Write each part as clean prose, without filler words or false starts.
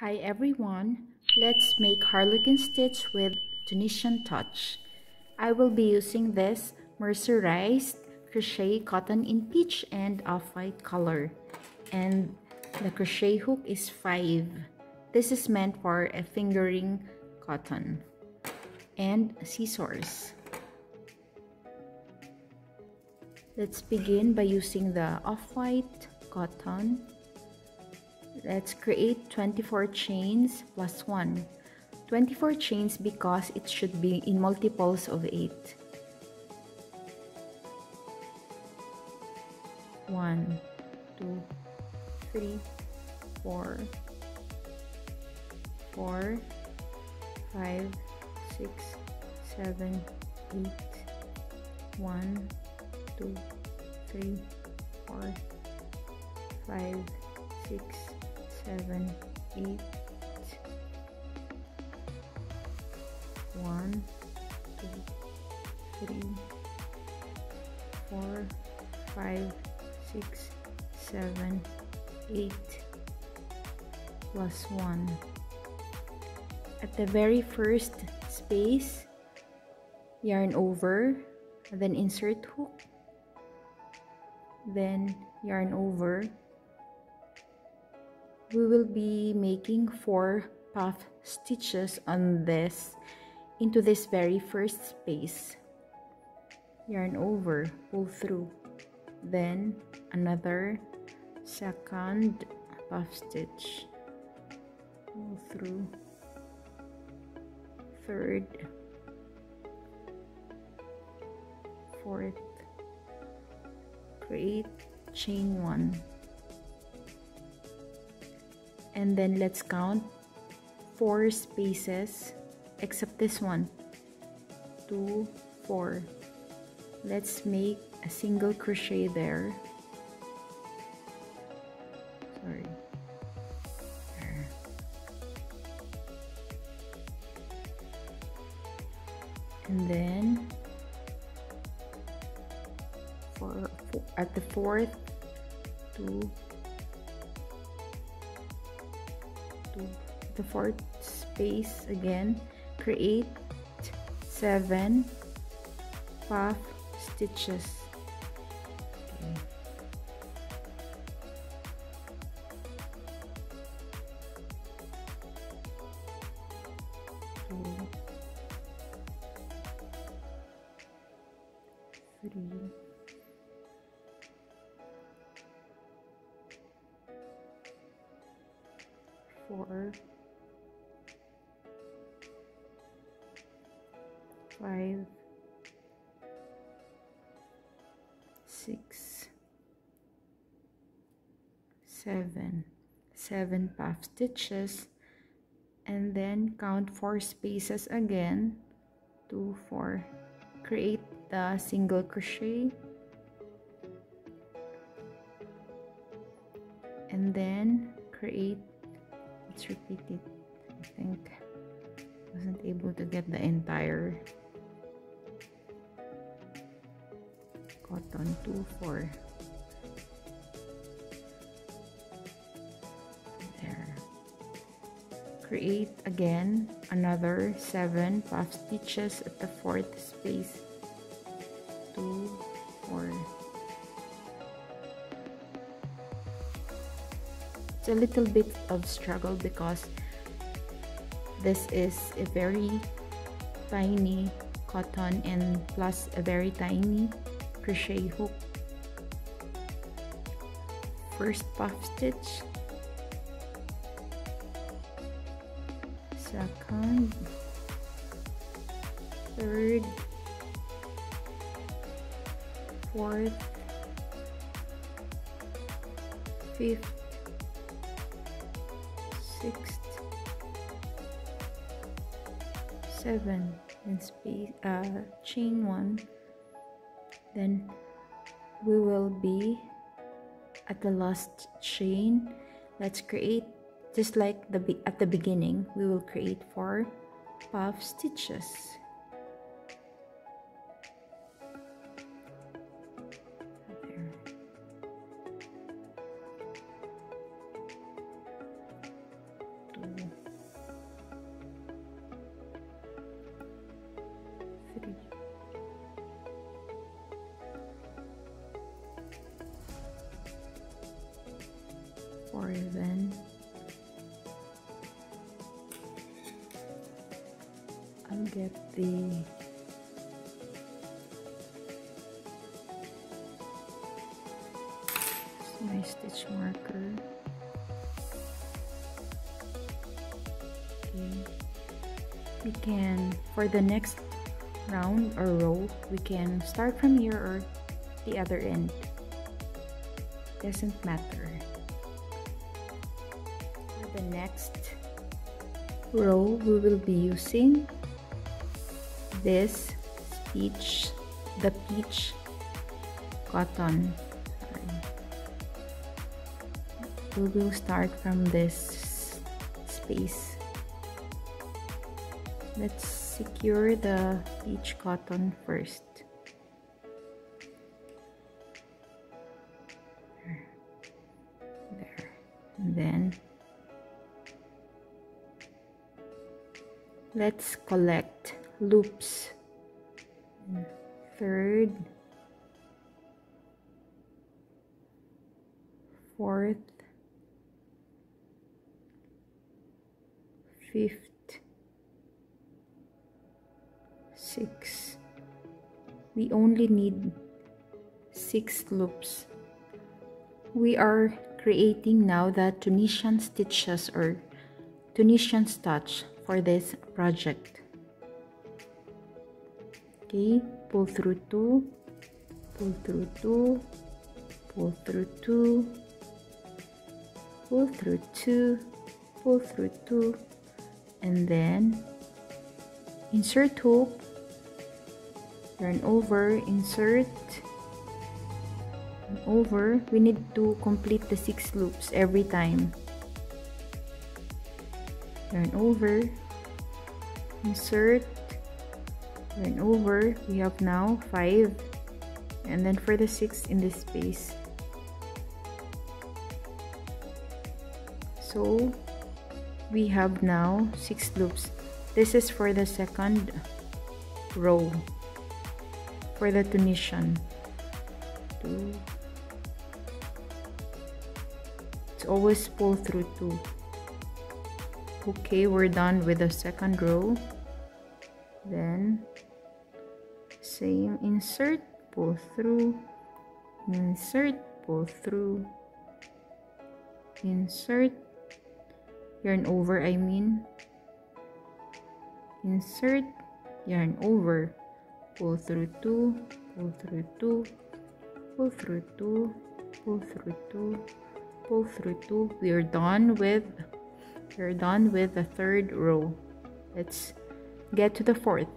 Hi everyone, let's make harlequin stitch with Tunisian touch. I will be using this mercerized crochet cotton in peach and off-white color, and the crochet hook is 5. This is meant for a fingering cotton and scissors. Let's begin by using the off-white cotton. Let's create 24 chains plus 1. 24 chains because it should be in multiples of 8. 1, 2, 3, 4, 5, 6, 7, 8, 1, 2, 3, 4, 5, 6, 7, 8, 1, 2, 3, 4, 5, 6, 7, 8 plus 1. At the very first space, yarn over, then insert hook, then yarn over. We will be making 4 puff stitches on this, into this very first space. Yarn over, pull through, then another second puff stitch, pull through, third, fourth. Create chain 1. And then let's count 4 spaces except this one, 2, 4. Let's make a single crochet there. And then at the 4th, 2, the 4th space again, create 7 puff stitches. Okay. Four, 5, 6, 7. 7 puff stitches, and then count 4 spaces again, 2, 4. Create the single crochet, and then create. Let's repeat it. I think I wasn't able to get the entire cotton. 2, 4 there. Create again another 7 puff stitches at the 4th space. 2, 4. It's a little bit of struggle because this is a very tiny cotton and plus a very tiny crochet hook. First puff stitch, second, third, fourth, fifth, 6th, 7, and space, chain 1. Then we will be at the last chain. Let's create, just like at the beginning, we will create 4 puff stitches. or even I'll get the my stitch marker. Okay. We can, for the next round or row, we can start from here or the other end. Doesn't matter. For the next row, we will be using this stitch, the peach cotton. We will start from this space. Let's secure the peach cotton first. There. And then let's collect loops. Third, fourth, fifth, sixth. We only need 6 loops. We are creating now the Tunisian stitches or Tunisian stitch for this project. Okay, pull through 2, pull through 2, pull through 2, pull through 2, pull through 2. And then insert hook, turn over, insert, and over. We need to complete the 6 loops every time. Turn over, insert, turn over. We have now 5, and then for the 6th in this space. So we have now 6 loops. This is for the second row for the Tunisian. 2. It's always pull through 2. Okay, we're done with the second row. Then same, insert, pull through, insert, pull through, insert, yarn over, insert, yarn over, pull through 2, pull through 2, pull through 2, pull through 2, pull through 2. We're done with the third row. Let's get to the fourth.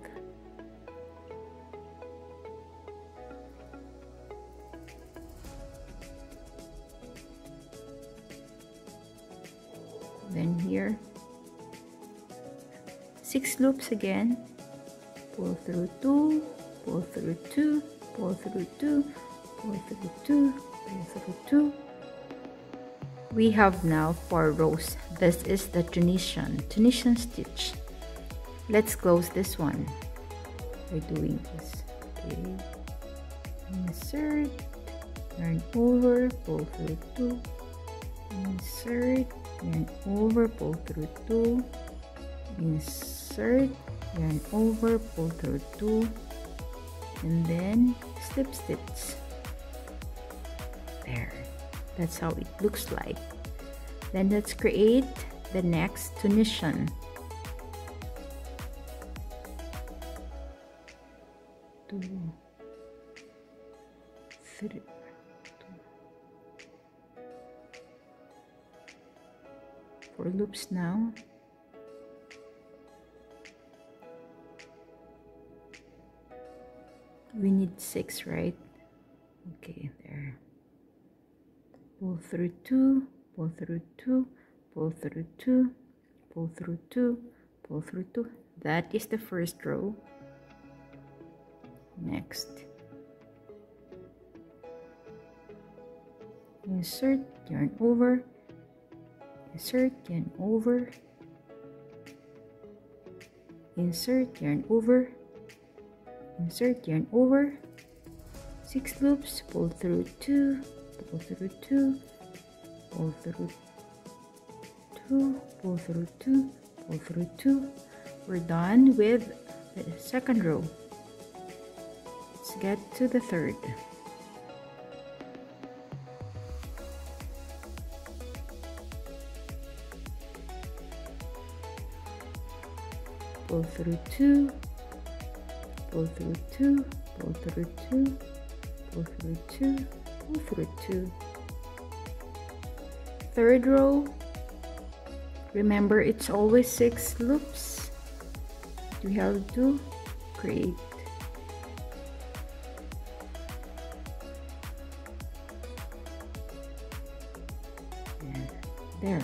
Then here, 6 loops again. Pull through 2, pull through 2, pull through 2, pull through 2, pull through 2. We have now 4 rows. This is the Tunisian stitch. Let's close this one by doing this. Okay. Insert, turn over, pull through 2, insert, yarn over, pull through 2, insert, yarn over, pull through 2, and then slip stitch. There, that's how it looks like. Then let's create the next Tunisian. 2, 3. For loops now. We need 6, right? Okay, there. Pull through 2, pull through 2, pull through 2, pull through 2, pull through 2. That is the first row. Next, insert, yarn over, insert, yarn over, insert, yarn over, insert, yarn over. 6 loops, pull through 2, pull through 2, pull through two, pull through two, pull through two. We're done with the second row. Let's get to the third. Pull through two, pull through two, pull through two, pull through two, pull through two. Third row. Remember, it's always 6 loops. We have to create. And there.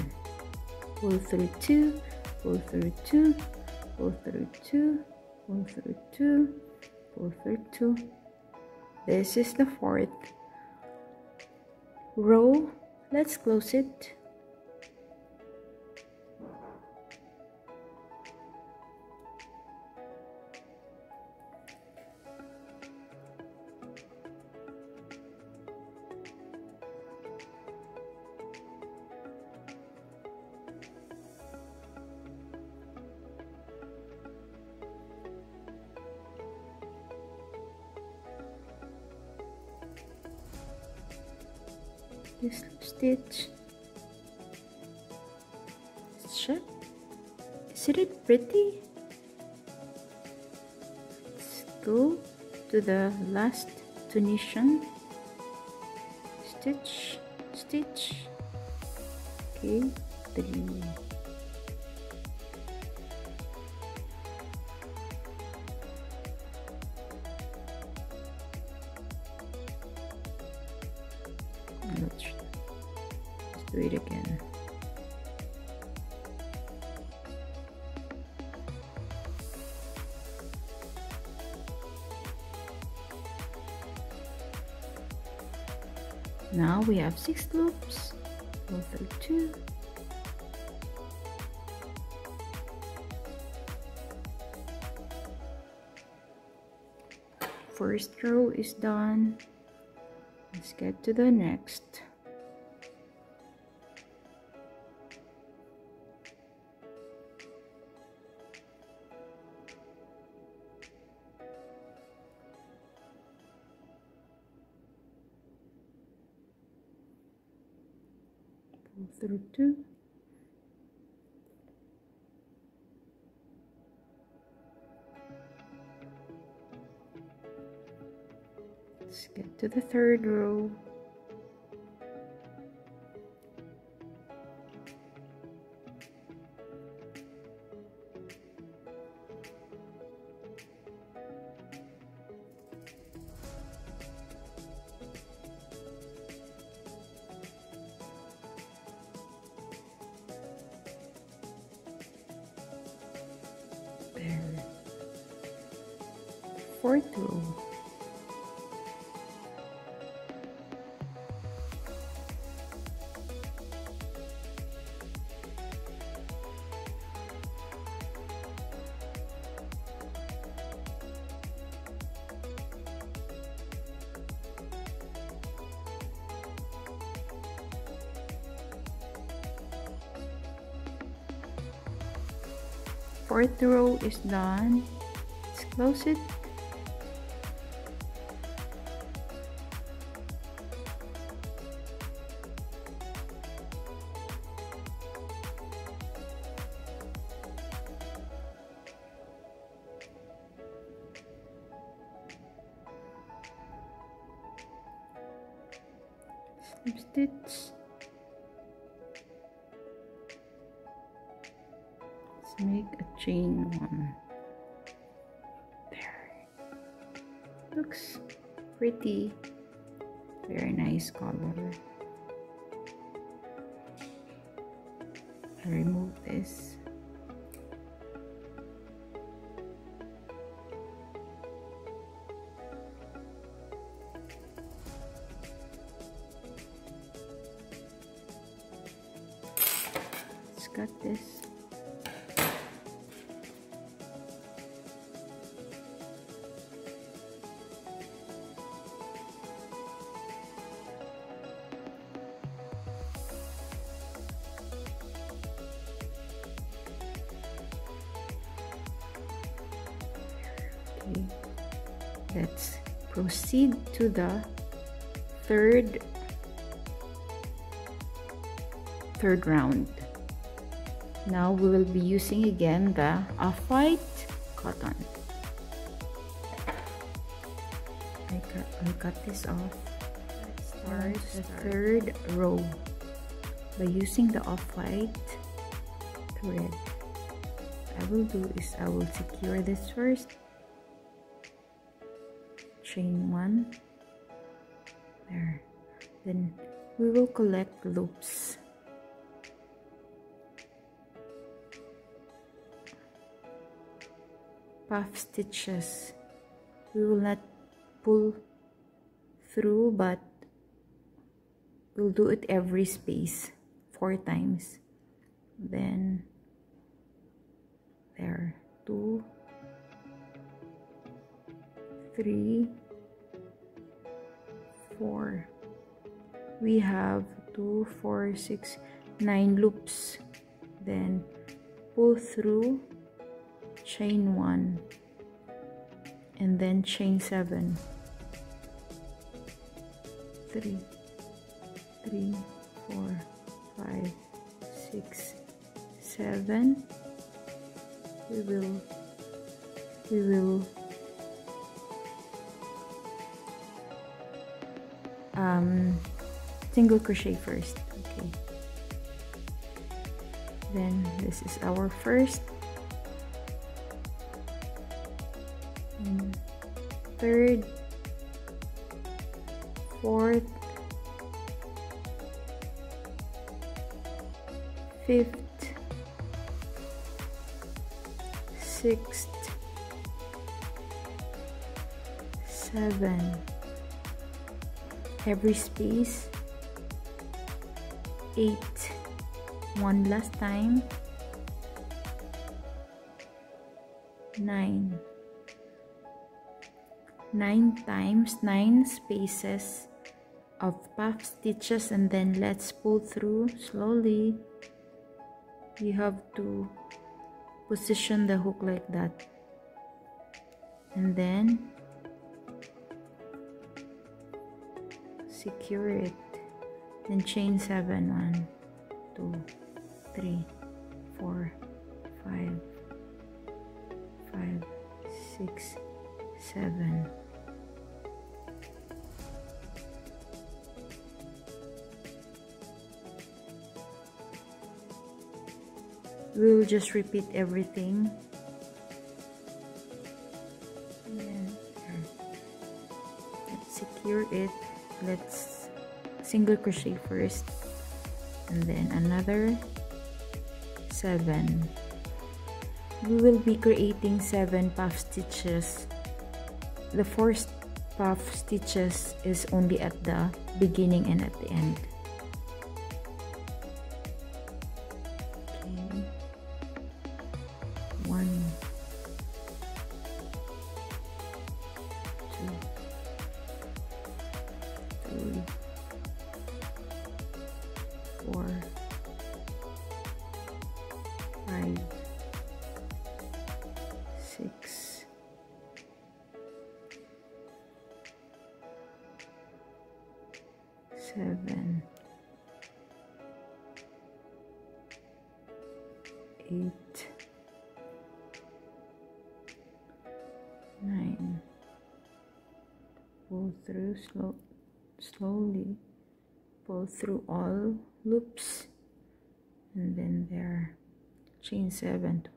Pull through two, pull through two, pull through two, pull through two, pull through two. This is the fourth row. Let's close it. This stitch. Isn't it pretty? Let's go to the last Tunisian stitch. Okay, three. Let's do it again. Now we have 6 loops. Go through two. First row is done. Let's get to the next. Pull through two. Let's get to the third row. There. Fourth row. Fourth row is done. Let's close it. Slip stitch. Make a chain one. There. Looks pretty. Very nice color. I'll remove this. Let's cut this. Let's proceed to the third round. Now we will be using again the off-white cotton. I'll cut this off. Start the third row by using the off-white thread. What I will do is I will secure this first, chain one there, then we will collect loops. Puff stitches, we will not pull through, but we'll do it every space 4 times. Then there, 2, 3, 4. We have 2, 4, 6, 9 loops. Then pull through, chain 1, and then chain 7. 3, 3, 4, 5, 6, 7. We will single crochet first. Okay, then this is our first and third, fourth, fifth, sixth, seven, every space 8, 1 last time, 9, 9 times, 9 spaces of puff stitches, and then let's pull through slowly. You have to position the hook like that, and then secure it. Then chain 7. 1, 2, 3, 4, 5, 6, 7. We will just repeat everything. Let's secure it. Let's single crochet first, and then another 7. We will be creating 7 puff stitches. The first puff stitches is only at the beginning and at the end. Slowly pull through all loops, and then there, chain 7,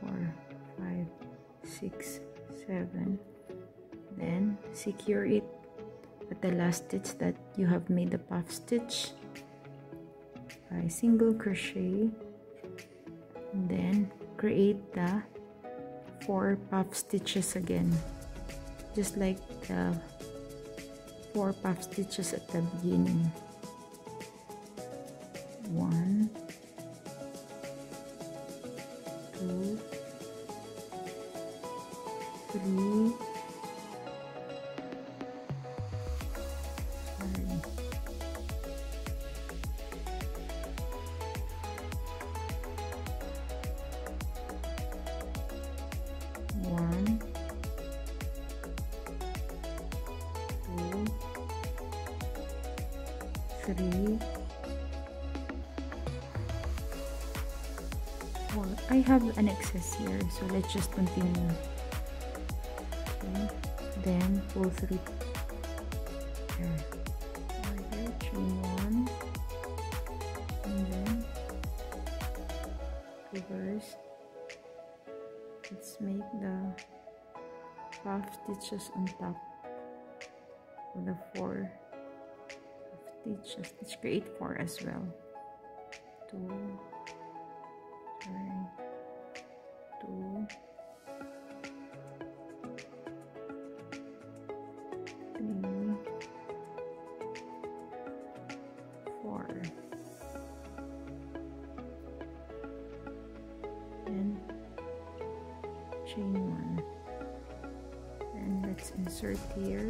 4, 5, 6, 7. Then secure it at the last stitch that you have made the puff stitch by single crochet, and then create the 4 puff stitches again, just like the 4 puff stitches at the beginning. 1, 2, 3, 4, 3. Well, I have an excess here, so let's just continue. Okay. Then pull 3 here. Okay, chain 1 and then reverse. Let's make the puff stitches on top of the 4 stitches. Let's create 4 as well. 2, 3, 4, and chain 1, and let's insert here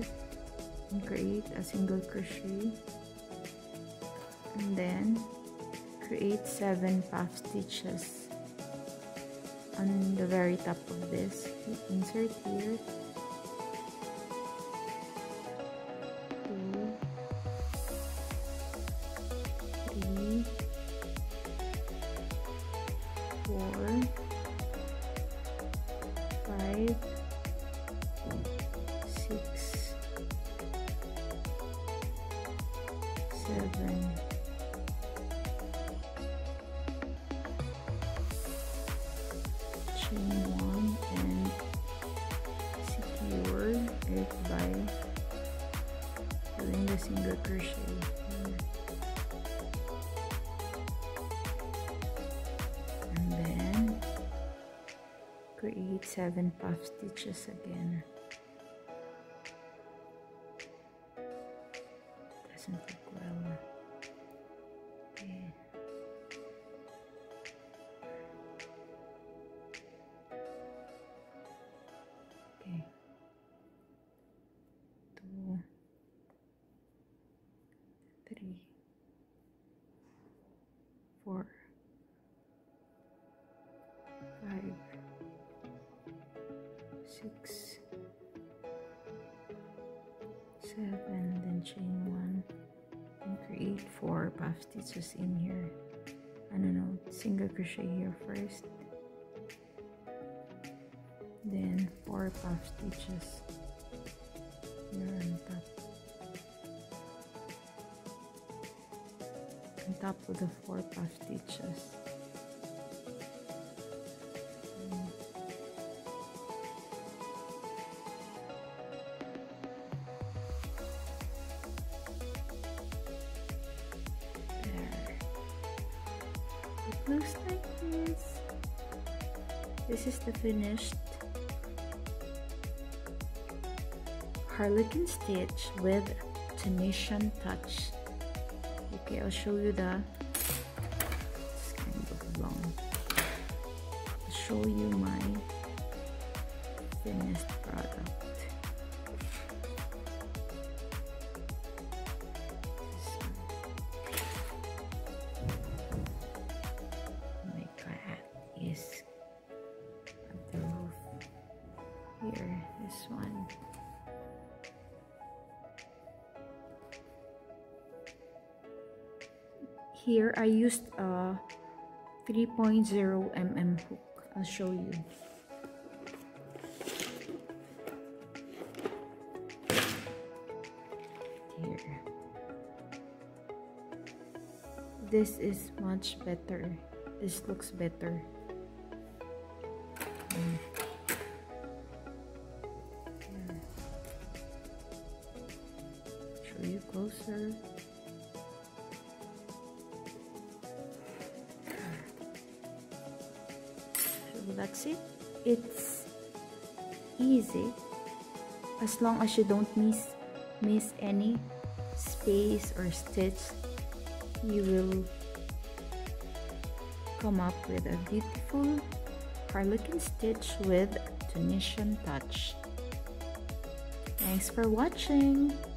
and create a single crochet, and then create 7 puff stitches on the very top of this. Insert here, 2, 3, 4, 5, 6, 7. Chain 1 and secure it by doing the single crochet here. And then create 7 puff stitches again. Doesn't look well. Okay. Okay. 2, 3, 4, 5, 6, 7, then chain 1 and create 4 puff stitches in here. I don't know, single crochet here first, then 4 puff stitches here on top, of the 4 puff stitches. Looks like this. This is the finished harlequin stitch with Tunisian touch. Okay, I'll show you the. It's kind of long. I'll show you my finished product. Here, this one. Here I used a 3.0mm hook. I'll show you. Here. This is much better. This looks better. You closer. So that's it. It's easy as long as you don't miss any space or stitch. You will come up with a beautiful harlequin stitch with Tunisian touch. Thanks for watching.